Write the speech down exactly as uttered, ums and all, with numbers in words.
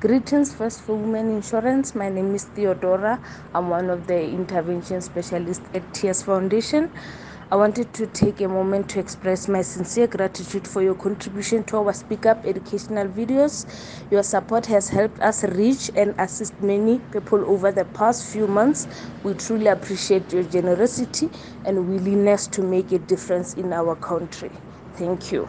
Greetings, First for Women Insurance. My name is Theodora. I'm one of the intervention specialists at TEARS Foundation. I wanted to take a moment to express my sincere gratitude for your contribution to our Speak Up educational videos. Your support has helped us reach and assist many people over the past few months. We truly appreciate your generosity and willingness to make a difference in our country. Thank you.